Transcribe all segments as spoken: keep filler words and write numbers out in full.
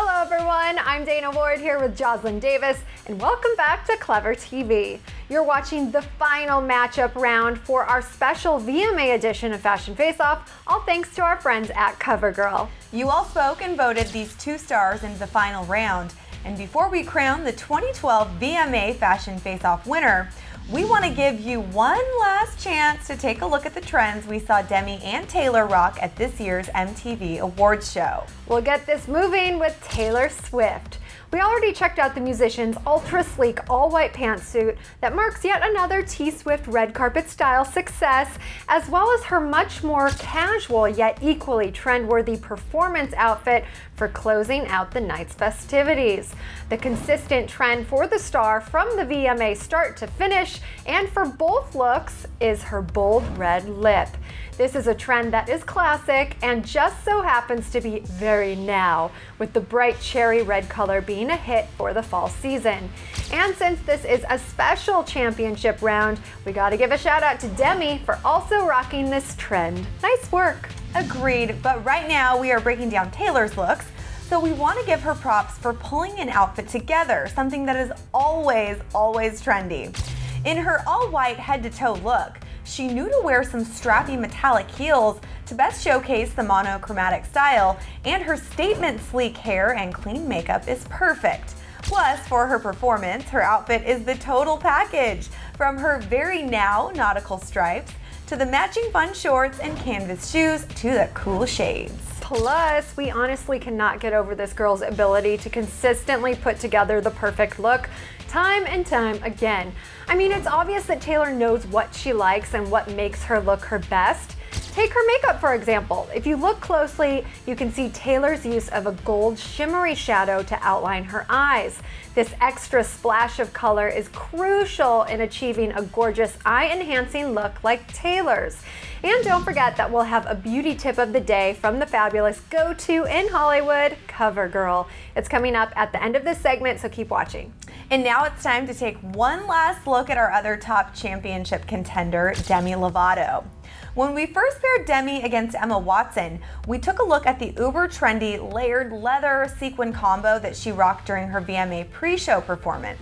Hello everyone, I'm Dana Ward here with Joslyn Davis, and welcome back to Clevver T V. You're watching the final matchup round for our special V M A edition of Fashion Face Off, all thanks to our friends at CoverGirl. You all spoke and voted these two stars into the final round, and before we crown the twenty twelve V M A Fashion Face Off winner, we want to give you one last chance to take a look at the trends we saw Demi and Taylor rock at this year's M T V Awards show. We'll get this moving with Taylor Swift. We already checked out the musician's ultra-sleek all-white pantsuit that marks yet another T-Swift red carpet style success, as well as her much more casual yet equally trend-worthy performance outfit for closing out the night's festivities. The consistent trend for the star from the V M A start to finish and for both looks is her bold red lip. This is a trend that is classic and just so happens to be very now, with the bright cherry red color being a hit for the fall season. And since this is a special championship round, we gotta give a shout out to Demi for also rocking this trend. Nice work. Agreed, but right now we are breaking down Taylor's looks. So we want to give her props for pulling an outfit together, something that is always, always trendy. In her all-white head-to-toe look, she knew to wear some strappy metallic heels to best showcase the monochromatic style, and her statement sleek hair and clean makeup is perfect. Plus, for her performance, her outfit is the total package, from her very now nautical stripes to the matching fun shorts and canvas shoes to the cool shades. Plus, we honestly cannot get over this girl's ability to consistently put together the perfect look time and time again. I mean, it's obvious that Taylor knows what she likes and what makes her look her best. Take her makeup, for example. If you look closely, you can see Taylor's use of a gold shimmery shadow to outline her eyes. This extra splash of color is crucial in achieving a gorgeous eye-enhancing look like Taylor's. And don't forget that we'll have a beauty tip of the day from the fabulous go-to in Hollywood, CoverGirl. It's coming up at the end of this segment, so keep watching. And now it's time to take one last look at our other top championship contender, Demi Lovato. When we first paired Demi against Emma Watson, we took a look at the uber-trendy layered leather sequin combo that she rocked during her V M A pre-show performance.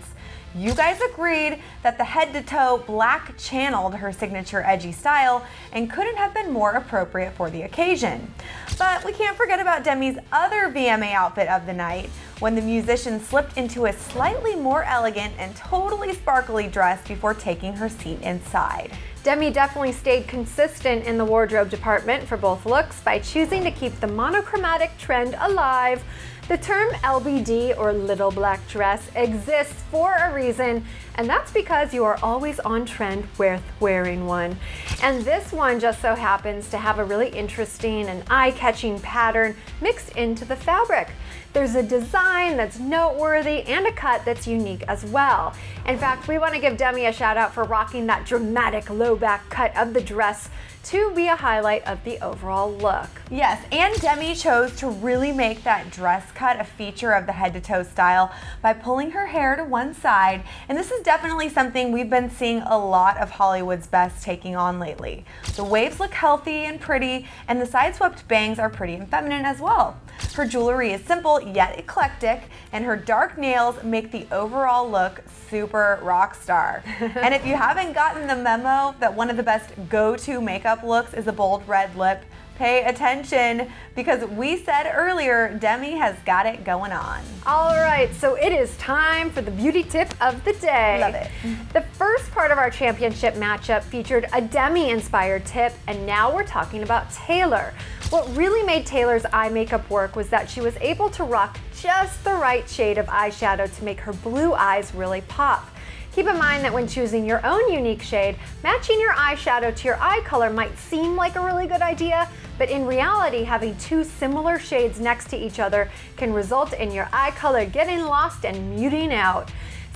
You guys agreed that the head-to-toe black channeled her signature edgy style and couldn't have been more appropriate for the occasion. But we can't forget about Demi's other V M A outfit of the night, when the musician slipped into a slightly more elegant and totally sparkly dress before taking her seat inside. Demi definitely stayed consistent in the wardrobe department for both looks by choosing to keep the monochromatic trend alive. The term L B D, or little black dress, exists for a reason, and that's because you are always on trend with wearing one. And this one just so happens to have a really interesting and eye-catching pattern mixed into the fabric. There's a design that's noteworthy and a cut that's unique as well. In fact, we want to give Demi a shout out for rocking that dramatic low back cut of the dress to be a highlight of the overall look. Yes, and Demi chose to really make that dress cut a feature of the head-to-toe style by pulling her hair to one side, and this is definitely something we've been seeing a lot of Hollywood's best taking on lately. The waves look healthy and pretty, and the side-swept bangs are pretty and feminine as well. Her jewelry is simple yet eclectic, and her dark nails make the overall look super rock star. And if you haven't gotten the memo that one of the best go-to makeup looks is a bold red lip, pay attention, because we said earlier Demi has got it going on. All right, so it is time for the beauty tip of the day. Love it. The first part of our championship matchup featured a Demi-inspired tip, and now we're talking about Taylor. What really made Taylor's eye makeup work was that she was able to rock just the right shade of eyeshadow to make her blue eyes really pop. Keep in mind that when choosing your own unique shade, matching your eyeshadow to your eye color might seem like a really good idea, but in reality, having two similar shades next to each other can result in your eye color getting lost and muting out.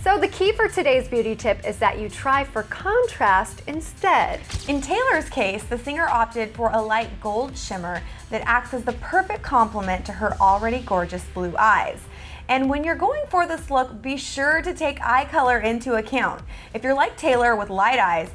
So the key for today's beauty tip is that you try for contrast instead. In Taylor's case, the singer opted for a light gold shimmer that acts as the perfect complement to her already gorgeous blue eyes. And when you're going for this look, be sure to take eye color into account. If you're like Taylor with light eyes,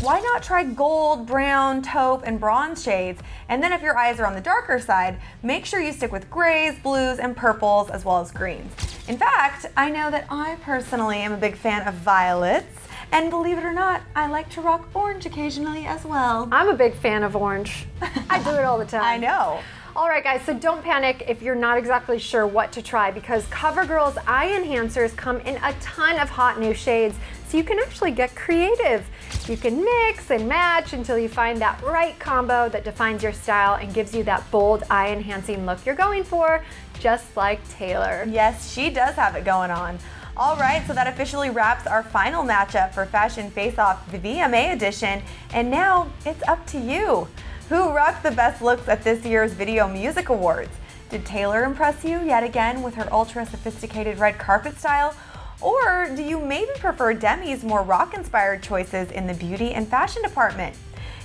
Why not try gold, brown, taupe, and bronze shades? And then if your eyes are on the darker side, make sure you stick with grays, blues, and purples, as well as greens. In fact, I know that I personally am a big fan of violets, and believe it or not, I like to rock orange occasionally as well. I'm a big fan of orange. I do it all the time. I know. All right, guys, so don't panic if you're not exactly sure what to try, because CoverGirl's eye enhancers come in a ton of hot new shades, so you can actually get creative. You can mix and match until you find that right combo that defines your style and gives you that bold, eye-enhancing look you're going for, just like Taylor. Yes, she does have it going on. All right, so that officially wraps our final matchup for Fashion Face Off, the V M A edition, and now it's up to you. Who rocked the best looks at this year's Video Music Awards? Did Taylor impress you yet again with her ultra-sophisticated red carpet style? Or do you maybe prefer Demi's more rock-inspired choices in the beauty and fashion department?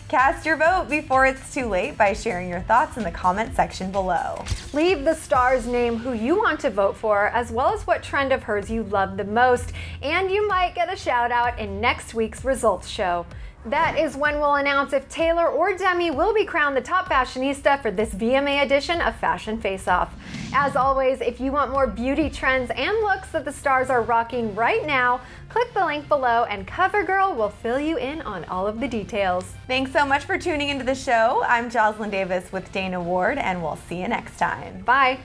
Cast your vote before it's too late by sharing your thoughts in the comment section below. Leave the stars name who you want to vote for, as well as what trend of hers you love the most, and you might get a shout out in next week's results show. That is when we'll announce if Taylor or Demi will be crowned the top fashionista for this V M A edition of Fashion Face Off. As always, if you want more beauty trends and looks that the stars are rocking right now, click the link below and CoverGirl will fill you in on all of the details. Thanks so much for tuning into the show. I'm Joslyn Davis with Dana Ward, and we'll see you next time. Bye.